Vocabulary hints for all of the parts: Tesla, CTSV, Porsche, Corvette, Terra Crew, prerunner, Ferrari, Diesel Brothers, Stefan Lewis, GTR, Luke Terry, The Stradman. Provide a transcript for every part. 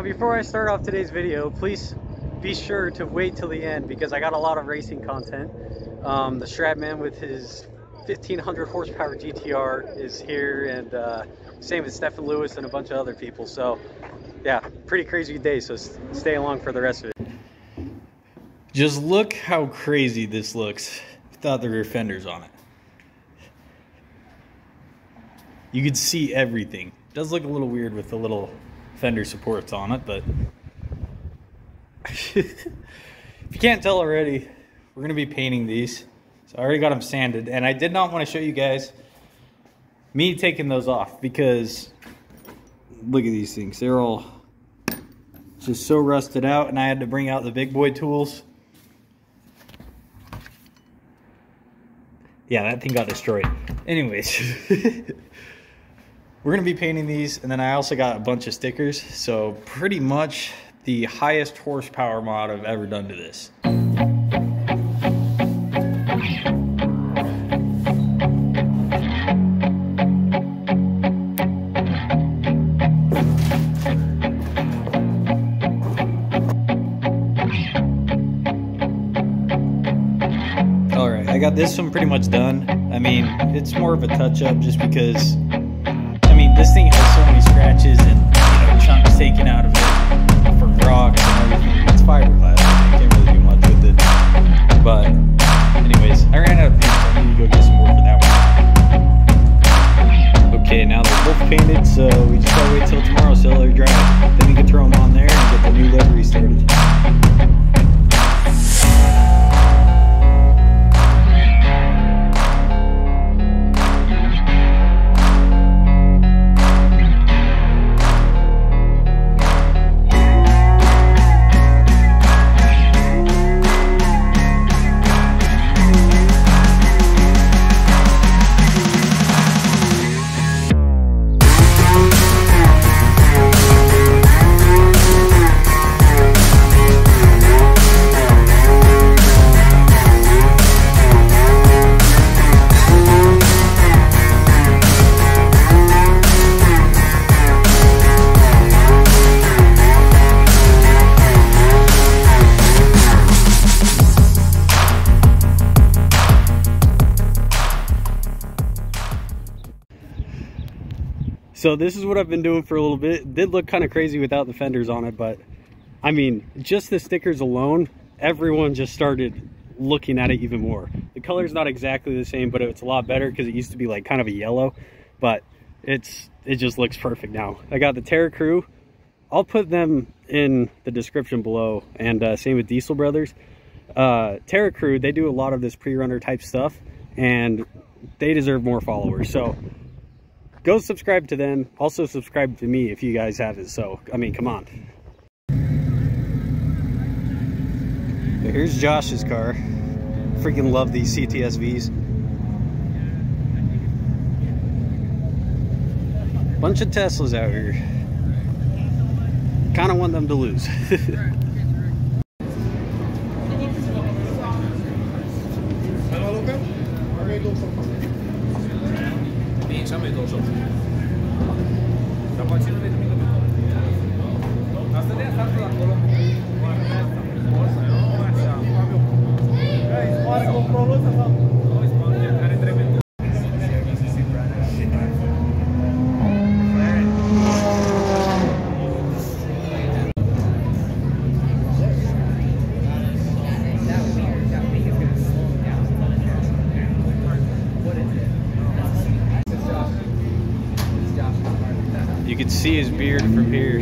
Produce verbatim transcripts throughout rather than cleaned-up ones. Now before I start off today's video, please be sure to wait till the end because I got a lot of racing content. Um, the Stradman with his fifteen hundred horsepower G T R is here, and uh, same as Stefan Lewis and a bunch of other people. So yeah, pretty crazy day, so st stay along for the rest of it. Just look how crazy this looks without the rear fenders on it. You can see everything. It does look a little weird with the little fender supports on it, but if you can't tell already, we're gonna be painting these. So I already got them sanded, and I did not want to show you guys me taking those off because look at these things. They're all just so rusted out, and I had to bring out the big boy tools. Yeah, that thing got destroyed. Anyways, we're gonna be painting these, and then I also got a bunch of stickers. So pretty much the highest horsepower mod I've ever done to this. This one pretty much done. I mean, it's more of a touch-up just because, I mean, this thing has so many scratches and, you know, chunks taken out of it for rocks and everything. It's fiberglass, I can't really do much with it. But anyways, I ran out of paint, so I need to go get some more for that one. Okay, now they're both painted, so we just gotta wait till tomorrow so they're dry. Then we can throw them on there and get the new livery started. So this is what I've been doing for a little bit. It did look kind of crazy without the fenders on it, but I mean, just the stickers alone, everyone just started looking at it even more. The color's not exactly the same, but it's a lot better because it used to be like kind of a yellow, but it's it just looks perfect now. I got the Terra Crew. I'll put them in the description below, and uh, same with Diesel Brothers. Uh, Terra Crew, they do a lot of this prerunner type stuff, and they deserve more followers. So go subscribe to them. Also subscribe to me if you guys haven't. So, I mean, come on. Here's Josh's car. Freaking love these C T S Vs. Bunch of Teslas out here. Kind of want them to lose. You can see his beard from here.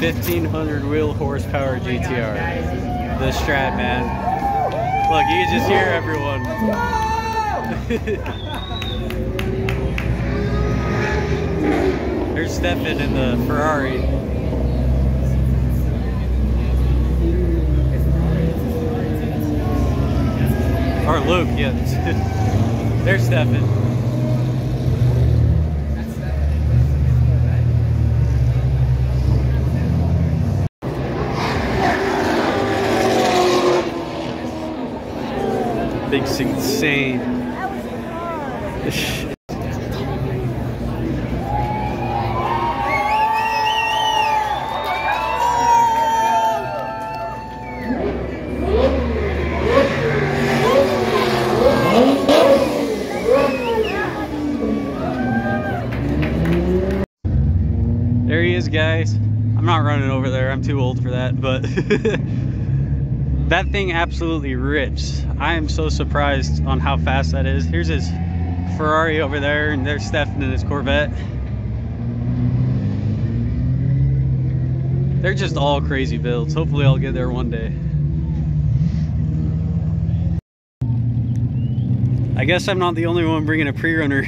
fifteen hundred wheel horsepower G T R, the Stradman. Look, you can just hear everyone. There's Stefan in the Ferrari. Or Luke, yeah. There's Stefan. thing's insane. This guys, I'm not running over there, I'm too old for that, but that thing absolutely rips. I am so surprised on how fast that is. Here's his Ferrari over there, and there's Stefan and his Corvette. They're just all crazy builds. Hopefully I'll get there one day. I guess I'm not the only one bringing a pre-runner.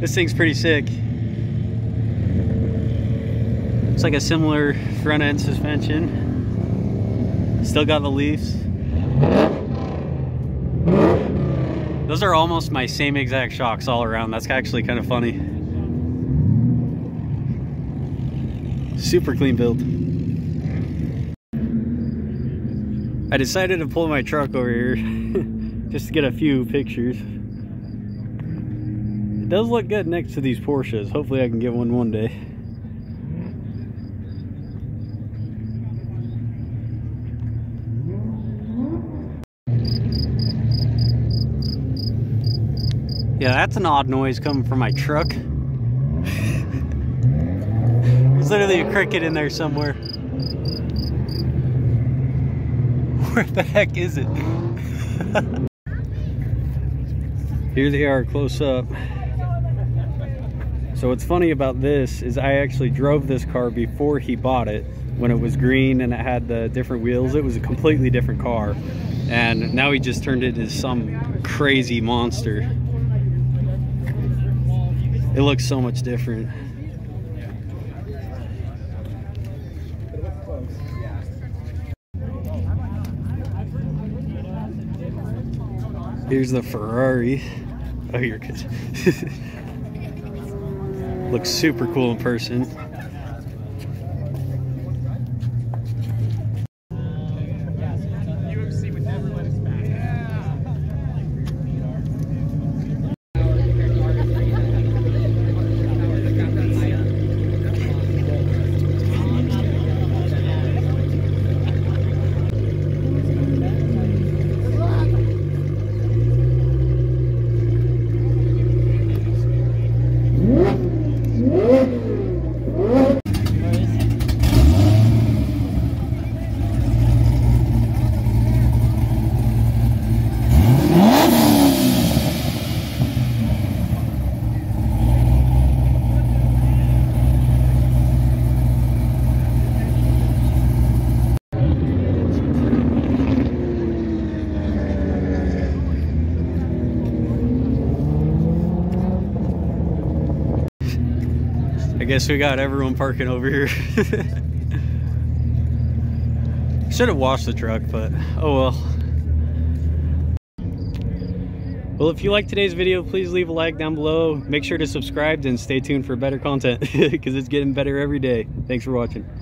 This thing's pretty sick. It's like a similar front end suspension. Still got the leaves. Those are almost my same exact shocks all around. That's actually kind of funny. Super clean build. I decided to pull my truck over here just to get a few pictures. It does look good next to these Porsches. Hopefully I can get one one day. Yeah, that's an odd noise coming from my truck. There's literally a cricket in there somewhere. Where the heck is it? Here they are close up. So what's funny about this is I actually drove this car before he bought it. When it was green and it had the different wheels, it was a completely different car. And now he just turned it into some crazy monster. It looks so much different. Here's the Ferrari. Oh, you're good. Looks super cool in person. I guess we got everyone parking over here. Should have washed the truck, but oh well. Well, if you liked today's video, please leave a like down below. Make sure to subscribe and stay tuned for better content because it's getting better every day. Thanks for watching.